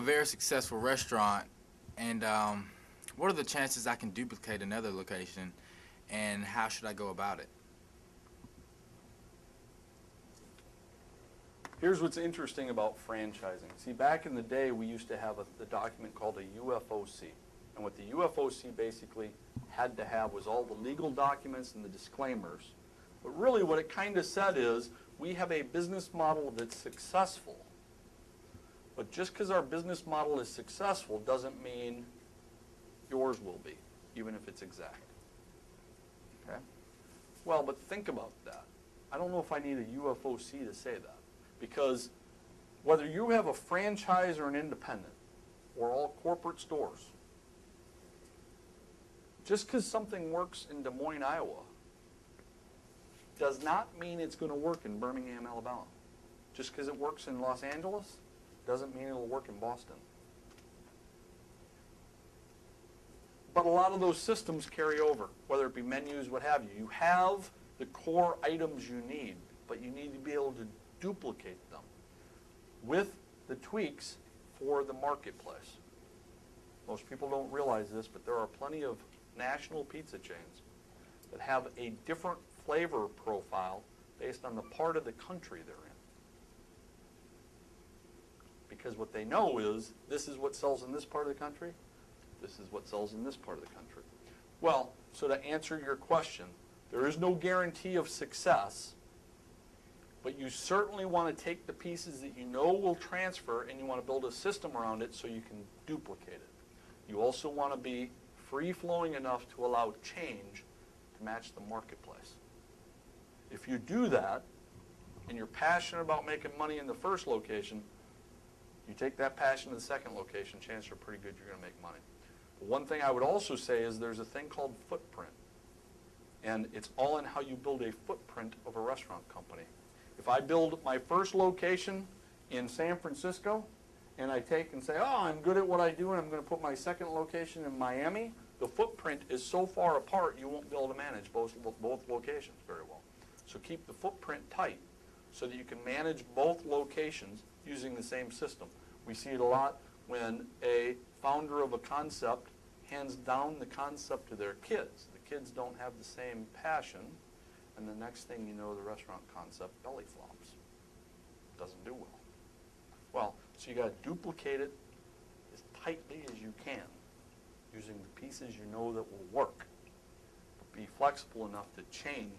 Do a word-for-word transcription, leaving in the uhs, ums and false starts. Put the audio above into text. a very successful restaurant, and um, what are the chances I can duplicate another location, and how should I go about it? Here's what's interesting about franchising. See, back in the day, we used to have a, a document called a U F O C. And what the U F O C basically had to have was all the legal documents and the disclaimers. But really what it kind of said is, we have a business model that's successful. But just because our business model is successful doesn't mean yours will be, even if it's exact. Okay? Well, but think about that. I don't know if I need a U F O C to say that. Because whether you have a franchise or an independent, or all corporate stores, just because something works in Des Moines, Iowa, does not mean it's going to work in Birmingham, Alabama. Just because it works in Los Angeles, doesn't mean it'll work in Boston. But a lot of those systems carry over, whether it be menus, what have you. You have the core items you need, but you need to be able to duplicate them with the tweaks for the marketplace. Most people don't realize this, but there are plenty of national pizza chains that have a different flavor profile based on the part of the country they're in. Because what they know is, this is what sells in this part of the country, this is what sells in this part of the country. Well, so to answer your question, there is no guarantee of success. But you certainly want to take the pieces that you know will transfer, and you want to build a system around it so you can duplicate it. You also want to be free-flowing enough to allow change to match the marketplace. If you do that, and you're passionate about making money in the first location, you take that passion to the second location, chances are pretty good you're going to make money. But one thing I would also say is there's a thing called footprint. And it's all in how you build a footprint of a restaurant company. If I build my first location in San Francisco, and I take and say, oh, I'm good at what I do, and I'm going to put my second location in Miami, the footprint is so far apart you won't be able to manage both, both locations very well. So keep the footprint tight so that you can manage both locations using the same system. We see it a lot when a founder of a concept hands down the concept to their kids. The kids don't have the same passion. And the next thing you know, the restaurant concept belly flops. Doesn't do well. Well, so you got to duplicate it as tightly as you can, using the pieces you know that will work. But be flexible enough to change.